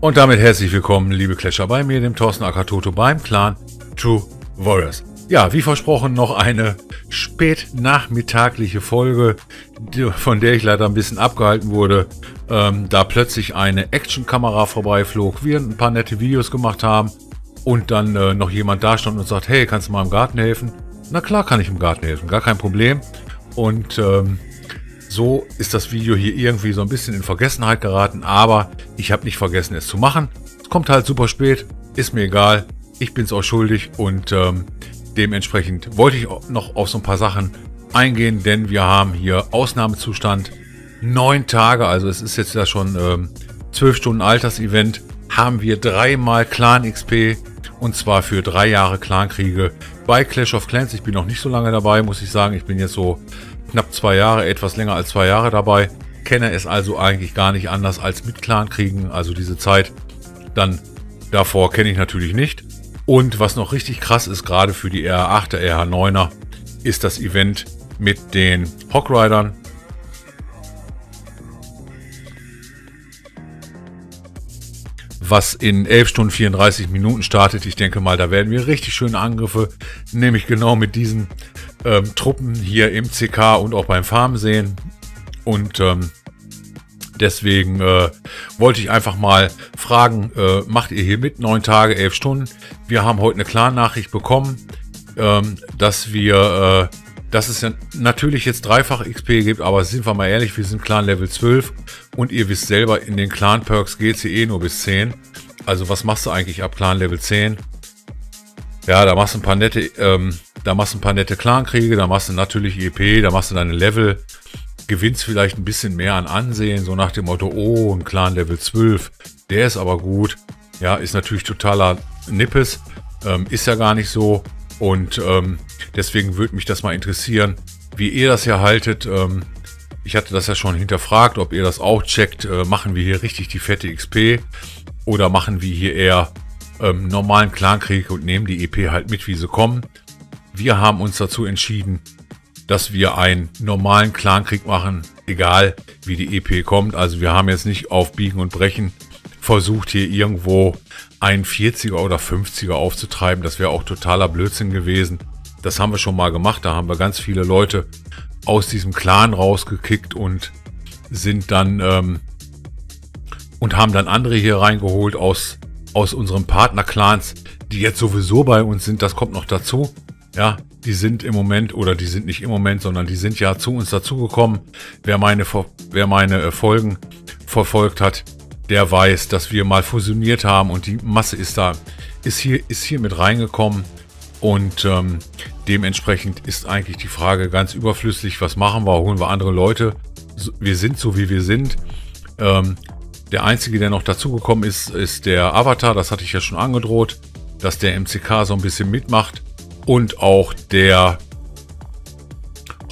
Und damit herzlich willkommen, liebe Clasher, bei mir, dem Thorsten Akatoto, beim Clan True Warriors. Ja, wie versprochen, noch eine spätnachmittagliche Folge, von der ich leider ein bisschen abgehalten wurde, da plötzlich eine Actionkamera vorbeiflog, wir ein paar nette Videos gemacht haben und dann noch jemand da stand und sagt, hey, kannst du mal im Garten helfen? Na klar kann ich im Garten helfen, gar kein Problem. Und so ist das Video hier irgendwie so ein bisschen in Vergessenheit geraten, aber ich habe nicht vergessen, es zu machen. Es kommt halt super spät, ist mir egal, ich bin es auch schuldig und dementsprechend wollte ich noch auf so ein paar Sachen eingehen, denn wir haben hier Ausnahmezustand 9 Tage, also es ist jetzt ja schon 12 Stunden altes Event, haben wir 3-mal Clan XP und zwar für 3 Jahre Clankriege bei Clash of Clans. Ich bin noch nicht so lange dabei, muss ich sagen, ich bin jetzt so knapp 2 Jahre, etwas länger als 2 Jahre dabei, kenne es also eigentlich gar nicht anders als mit Clankriegen, also diese Zeit dann davor kenne ich natürlich nicht. Und was noch richtig krass ist, gerade für die RH8er, RH9er, ist das Event mit den Hawkridern. Was in 11 Stunden 34 Minuten startet, ich denke mal, da werden wir richtig schöne Angriffe, nämlich genau mit diesen Truppen hier im CK und auch beim Farm sehen. Und deswegen wollte ich einfach mal fragen, macht ihr hier mit? 9 Tage, 11 Stunden. Wir haben heute eine Clan-Nachricht bekommen, dass es ja natürlich jetzt dreifach XP gibt, aber sind wir mal ehrlich, wir sind Clan Level 12 und ihr wisst selber, in den Clan-Perks geht es eh nur bis 10. Also was machst du eigentlich ab Clan Level 10? Ja, da machst du ein paar nette Clan-Kriege, da machst du natürlich EP, da machst du deine Level, gewinnst vielleicht ein bisschen mehr an Ansehen, so nach dem Motto, oh, ein Clan Level 12, der ist aber gut. Ja, ist natürlich totaler Nippes, ist ja gar nicht so. Und deswegen würde mich das mal interessieren, wie ihr das hier haltet. Ich hatte das ja schon hinterfragt, ob ihr das auch checkt. Machen wir hier richtig die fette XP oder machen wir hier eher normalen Clankrieg und nehmen die EP halt mit, wie sie kommen. Wir haben uns dazu entschieden, dass wir einen normalen Clankrieg machen, egal wie die EP kommt. Also wir haben jetzt nicht auf Biegen und Brechen versucht, hier irgendwo einen 40er oder 50er aufzutreiben. Das wäre auch totaler Blödsinn gewesen. Das haben wir schon mal gemacht. Da haben wir ganz viele Leute aus diesem Clan rausgekickt und sind dann und haben dann andere hier reingeholt aus unseren Partnerclans, die jetzt sowieso bei uns sind. Das kommt noch dazu. Ja, die sind im Moment, oder die sind nicht im Moment, sondern die sind ja zu uns dazugekommen. Wer meine Folgen verfolgt hat, der weiß, dass wir mal fusioniert haben und die Masse ist hier mit reingekommen. Und dementsprechend ist eigentlich die Frage ganz überflüssig, was machen wir, holen wir andere Leute? Wir sind so, wie wir sind. Der Einzige, der noch dazugekommen ist, ist der Avatar, das hatte ich ja schon angedroht, dass der MCK so ein bisschen mitmacht. Und auch der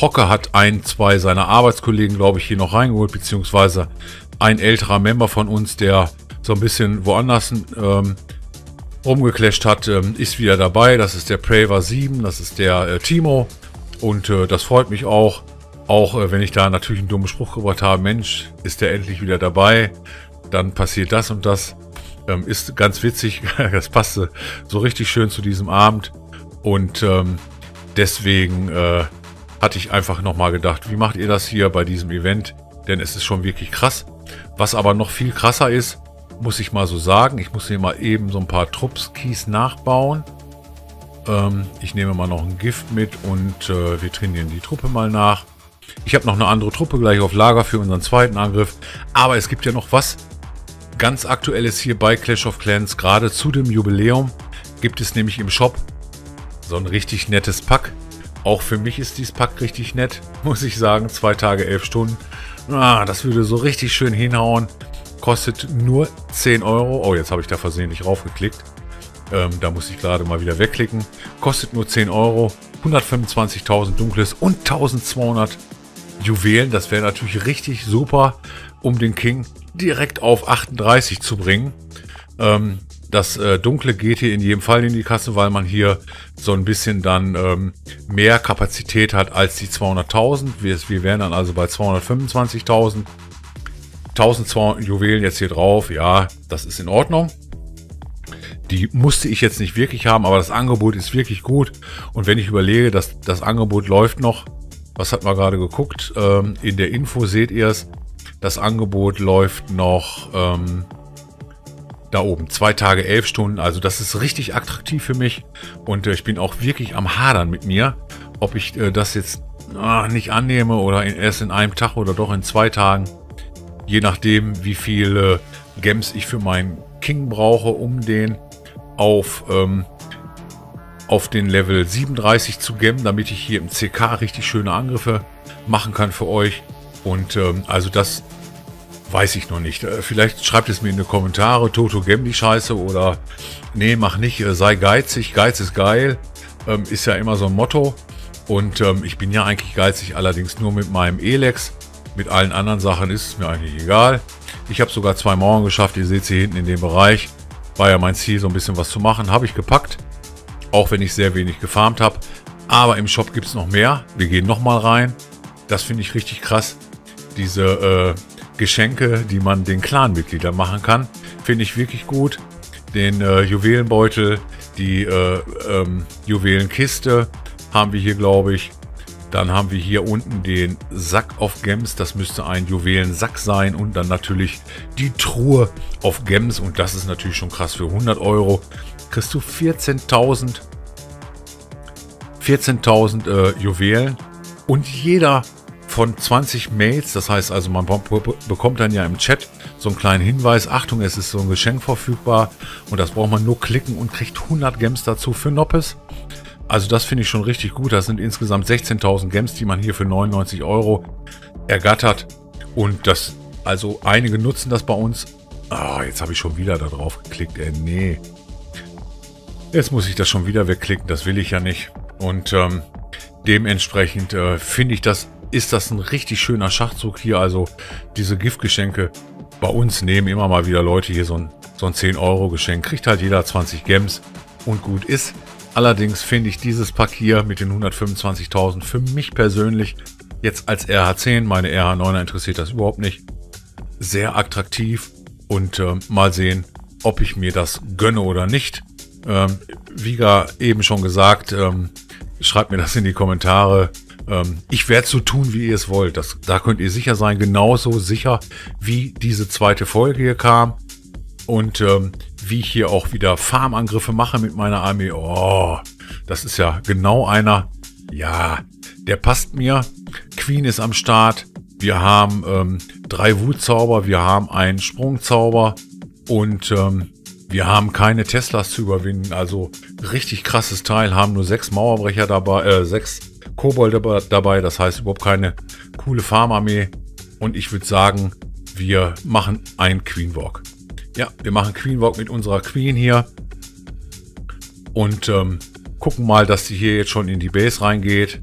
Hocker hat 1, 2 seiner Arbeitskollegen, glaube ich, hier noch reingeholt, beziehungsweise ein älterer Member von uns, der so ein bisschen woanders rumgeclasht hat, ist wieder dabei. Das ist der Praver7, das ist der Timo und das freut mich auch. Auch wenn ich da natürlich einen dummen Spruch gebracht habe, Mensch, ist der endlich wieder dabei, dann passiert das und das. Ist ganz witzig, das passte so richtig schön zu diesem Abend. Und deswegen hatte ich einfach nochmal gedacht, wie macht ihr das hier bei diesem Event? Denn es ist schon wirklich krass. Was aber noch viel krasser ist, muss ich mal so sagen, ich muss hier mal eben so ein paar Truppskis nachbauen. Ich nehme mal noch ein Gift mit und wir trainieren die Truppe mal nach. Ich habe noch eine andere Truppe gleich auf Lager für unseren zweiten Angriff. Aber es gibt ja noch was ganz Aktuelles hier bei Clash of Clans. Gerade zu dem Jubiläum gibt es nämlich im Shop so ein richtig nettes Pack. Auch für mich ist dieses Pack richtig nett, muss ich sagen. 2 Tage, 11 Stunden. Ah, das würde so richtig schön hinhauen. Kostet nur 10 Euro. Oh, jetzt habe ich da versehentlich raufgeklickt. Da muss ich gerade mal wieder wegklicken. Kostet nur 10 Euro. 125.000 Dunkles und 1200 Juwelen. Das wäre natürlich richtig super, um den King direkt auf 38 zu bringen. Das Dunkle geht hier in jedem Fall in die Kasse, weil man hier so ein bisschen dann mehr Kapazität hat als die 200.000. Wir wären dann also bei 225.000. 1200 Juwelen jetzt hier drauf. Ja, das ist in Ordnung. Die musste ich jetzt nicht wirklich haben, aber das Angebot ist wirklich gut. Und wenn ich überlege, dass das Angebot läuft noch, was hat man gerade geguckt? In der Info seht ihr es. Das Angebot läuft noch da oben. 2 Tage, 11 Stunden. Also das ist richtig attraktiv für mich. Und ich bin auch wirklich am Hadern mit mir, ob ich das jetzt nicht annehme oder erst in einem Tag oder doch in 2 Tagen. Je nachdem, wie viele Gems ich für meinen King brauche, um den auf den Level 37 zu gemmen, damit ich hier im CK richtig schöne Angriffe machen kann für euch. Und also das weiß ich noch nicht. Vielleicht schreibt es mir in die Kommentare, Toto, gemm die Scheiße, oder nee, mach nicht, sei geizig, Geiz ist geil, ist ja immer so ein Motto. Und ich bin ja eigentlich geizig, allerdings nur mit meinem Elex. Mit allen anderen Sachen ist es mir eigentlich egal. Ich habe sogar 2 Mauern geschafft. Ihr seht sie hinten in dem Bereich. War ja mein Ziel, so ein bisschen was zu machen. Habe ich gepackt. Auch wenn ich sehr wenig gefarmt habe. Aber im Shop gibt es noch mehr. Wir gehen nochmal rein. Das finde ich richtig krass. Diese Geschenke, die man den Clanmitgliedern machen kann, finde ich wirklich gut. Den Juwelenbeutel, die Juwelenkiste haben wir hier, glaube ich. Dann haben wir hier unten den Sack auf Gems, das müsste ein Juwelensack sein, und dann natürlich die Truhe auf Gems, und das ist natürlich schon krass. Für 100 Euro kriegst du 14.000 Juwelen und jeder von 20 Mails, das heißt also, man bekommt dann ja im Chat so einen kleinen Hinweis, Achtung, es ist so ein Geschenk verfügbar, und das braucht man nur klicken und kriegt 100 Gems dazu für Noppes. Also das finde ich schon richtig gut. Das sind insgesamt 16.000 Gems, die man hier für 99 Euro ergattert. Und das, also einige nutzen das bei uns. Ah, jetzt habe ich schon wieder da drauf geklickt. Nee. Jetzt muss ich das schon wieder wegklicken. Das will ich ja nicht. Und dementsprechend finde ich, ist das ein richtig schöner Schachzug hier. Also diese Giftgeschenke. Bei uns nehmen immer mal wieder Leute hier so ein 10-Euro-Geschenk. Kriegt halt jeder 20 Gems und gut ist. Allerdings finde ich dieses Pack hier mit den 125.000 für mich persönlich jetzt als RH10, meine RH9er interessiert das überhaupt nicht, sehr attraktiv, und mal sehen, ob ich mir das gönne oder nicht. Wie eben schon gesagt, schreibt mir das in die Kommentare. Ich werde so tun, wie ihr es wollt. Da könnt ihr sicher sein, genauso sicher wie diese zweite Folge hier kam. Und wie ich hier auch wieder Farmangriffe mache mit meiner Armee. Oh, das ist ja genau einer. Ja, der passt mir. Queen ist am Start. Wir haben 3 Wutzauber. Wir haben einen Sprungzauber. Und wir haben keine Teslas zu überwinden. Also richtig krasses Teil. Haben nur 6 Mauerbrecher dabei, 6 Kobolde dabei. Das heißt überhaupt keine coole Farmarmee. Und ich würde sagen, wir machen einen Queen Walk. Ja, wir machen Queen Walk mit unserer Queen hier und gucken mal, dass sie hier jetzt schon in die Base reingeht.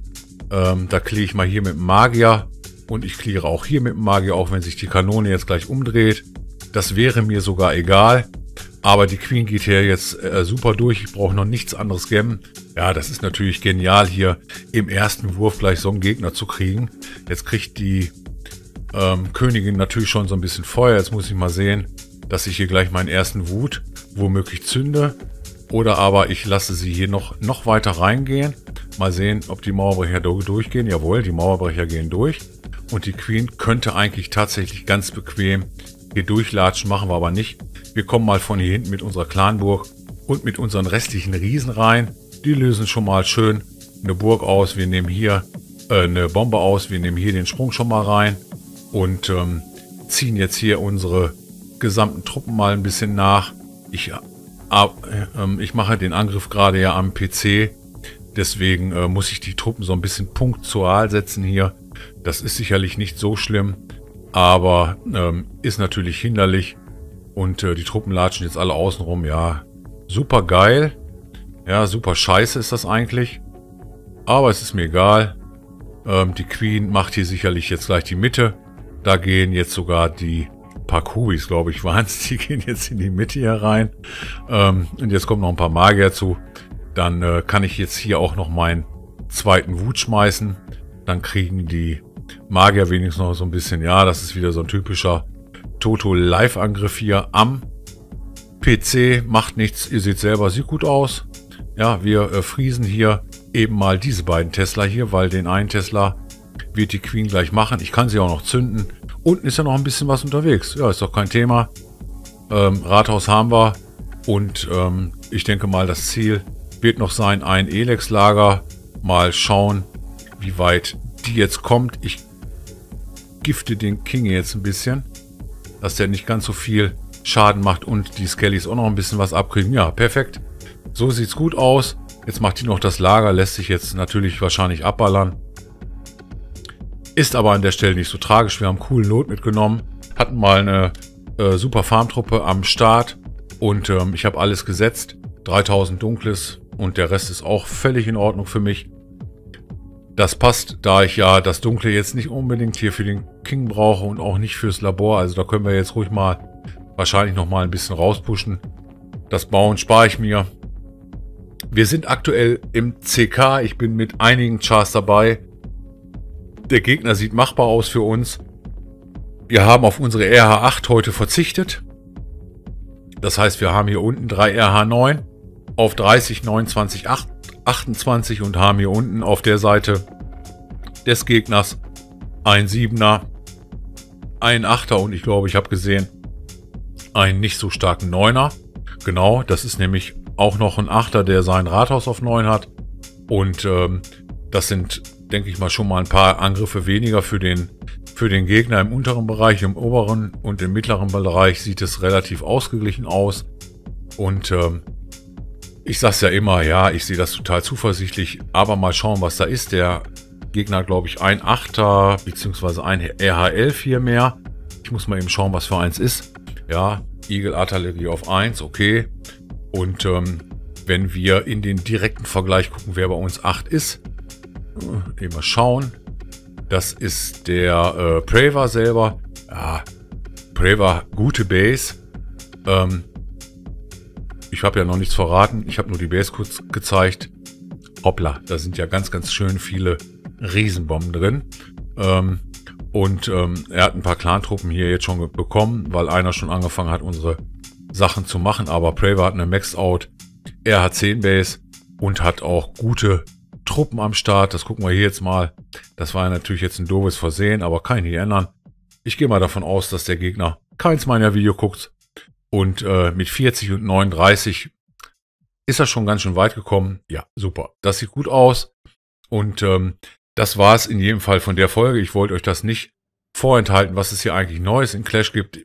Da kläre ich mal hier mit dem Magier, und ich kläre auch hier mit dem Magier, auch wenn sich die Kanone jetzt gleich umdreht. Das wäre mir sogar egal, aber die Queen geht hier jetzt super durch. Ich brauche noch nichts anderes gemmen. Ja, das ist natürlich genial, hier im ersten Wurf gleich so einen Gegner zu kriegen. Jetzt kriegt die Königin natürlich schon so ein bisschen Feuer. Jetzt muss ich mal sehen, dass ich hier gleich meinen ersten Wut womöglich zünde. Oder aber ich lasse sie hier noch weiter reingehen. Mal sehen, ob die Mauerbrecher durchgehen. Jawohl, die Mauerbrecher gehen durch. Und die Queen könnte eigentlich tatsächlich ganz bequem hier durchlatschen. Machen wir aber nicht. Wir kommen mal von hier hinten mit unserer Clanburg und mit unseren restlichen Riesen rein. Die lösen schon mal schön eine Burg aus. Wir nehmen hier eine Bombe aus. Wir nehmen hier den Sprung schon mal rein. Und ziehen jetzt hier unsere gesamten Truppen mal ein bisschen nach. Ich mache den Angriff gerade ja am PC, deswegen muss ich die Truppen so ein bisschen punktual setzen hier. Das ist sicherlich nicht so schlimm, aber ist natürlich hinderlich, und die Truppen latschen jetzt alle außen rum. Ja, super geil. Ja, super scheiße ist das eigentlich, aber es ist mir egal. Die Queen macht hier sicherlich jetzt gleich die Mitte. Da gehen jetzt sogar die paar Kubis, glaube ich, waren es. Die gehen jetzt in die Mitte hier rein. Und jetzt kommt noch ein paar Magier zu. Dann kann ich jetzt hier auch noch meinen zweiten Wut schmeißen. Dann kriegen die Magier wenigstens noch so ein bisschen. Ja, das ist wieder so ein typischer Toto-Live-Angriff hier am PC. Macht nichts, ihr seht selber, sieht gut aus. Ja, wir friesen hier eben mal diese beiden Tesla hier, weil den einen Tesla wird die Queen gleich machen. Ich kann sie auch noch zünden. Unten ist ja noch ein bisschen was unterwegs. Ja, ist doch kein Thema. Rathaus haben wir. Und ich denke mal, das Ziel wird noch sein, ein Elex-Lager. Mal schauen, wie weit die jetzt kommt. Ich gifte den King jetzt ein bisschen, dass der nicht ganz so viel Schaden macht. Und die Skellys auch noch ein bisschen was abkriegen. Ja, perfekt. So sieht es gut aus. Jetzt macht die noch das Lager. Lässt sich jetzt natürlich wahrscheinlich abballern. Ist aber an der Stelle nicht so tragisch. Wir haben einen coolen Lot mitgenommen. Hatten mal eine super Farmtruppe am Start. Und ich habe alles gesetzt. 3000 Dunkles. Und der Rest ist auch völlig in Ordnung für mich. Das passt, da ich ja das Dunkle jetzt nicht unbedingt hier für den King brauche und auch nicht fürs Labor. Also da können wir jetzt ruhig mal wahrscheinlich nochmal ein bisschen rauspushen. Das Bauen spare ich mir. Wir sind aktuell im CK. Ich bin mit einigen Chars dabei. Der Gegner sieht machbar aus für uns. Wir haben auf unsere RH8 heute verzichtet. Das heißt, wir haben hier unten 3 RH9 auf 30, 29, 28 und haben hier unten auf der Seite des Gegners ein 7er, ein 8er und ich glaube, ich habe gesehen, einen nicht so starken 9er. Genau, das ist nämlich auch noch ein 8er, der sein Rathaus auf 9 hat und das sind, denke ich mal, schon mal ein paar Angriffe weniger für den Gegner im unteren Bereich, im oberen und im mittleren Bereich sieht es relativ ausgeglichen aus und ich sag's ja immer, ja, ich sehe das total zuversichtlich, aber mal schauen, was da ist. Der Gegner, glaube ich, ein 8er, beziehungsweise ein RH11 hier mehr. Ich muss mal eben schauen, was für eins ist. Ja, Eagle Artillerie auf 1, okay. Und wenn wir in den direkten Vergleich gucken, wer bei uns 8 ist, immer schauen. Das ist der Praver selber. Ja, Praver, gute Base. Ich habe ja noch nichts verraten. Ich habe nur die Base kurz gezeigt. Hoppla, da sind ja ganz, ganz schön viele Riesenbomben drin. Er hat ein paar Clan-Truppen hier jetzt schon bekommen, weil einer schon angefangen hat, unsere Sachen zu machen. Aber Praver hat eine Maxed-Out. Er hat 10 Base und hat auch gute Truppen am Start. Das gucken wir hier jetzt mal. Das war ja natürlich jetzt ein doofes Versehen, aber kann ich nicht ändern. Ich gehe mal davon aus, dass der Gegner keins meiner Videos guckt. Und mit 40 und 39 ist er schon ganz schön weit gekommen. Ja, super. Das sieht gut aus. Und das war es in jedem Fall von der Folge. Ich wollte euch das nicht vorenthalten, was es hier eigentlich Neues in Clash gibt.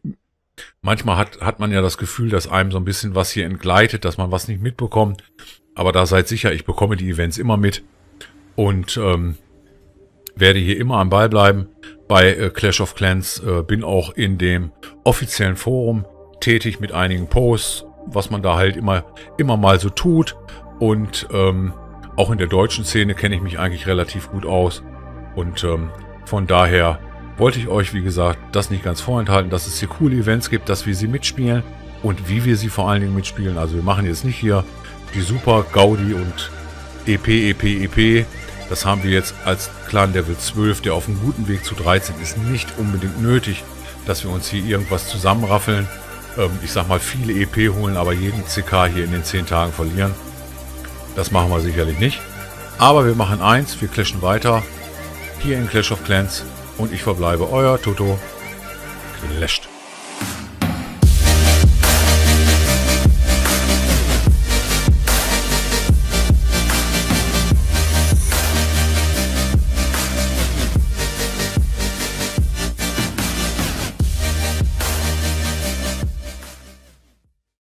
Manchmal hat man ja das Gefühl, dass einem so ein bisschen was hier entgleitet, dass man was nicht mitbekommt. Aber da seid sicher, ich bekomme die Events immer mit und werde hier immer am Ball bleiben. Bei Clash of Clans bin auch in dem offiziellen Forum tätig mit einigen Posts, was man da halt immer mal so tut. Und auch in der deutschen Szene kenne ich mich eigentlich relativ gut aus. Und von daher wollte ich euch, wie gesagt, das nicht ganz vorenthalten, dass es hier coole Events gibt, dass wir sie mitspielen und wie wir sie vor allen Dingen mitspielen. Also wir machen jetzt nicht hier die Super Gaudi und EP. Das haben wir jetzt als Clan Level 12, der auf einem guten Weg zu 13 ist, nicht unbedingt nötig, dass wir uns hier irgendwas zusammenraffeln. Ich sag mal, viele EP holen, aber jeden CK hier in den 10 Tagen verlieren. Das machen wir sicherlich nicht. Aber wir machen eins, wir clashen weiter hier in Clash of Clans und ich verbleibe euer ToToclasht.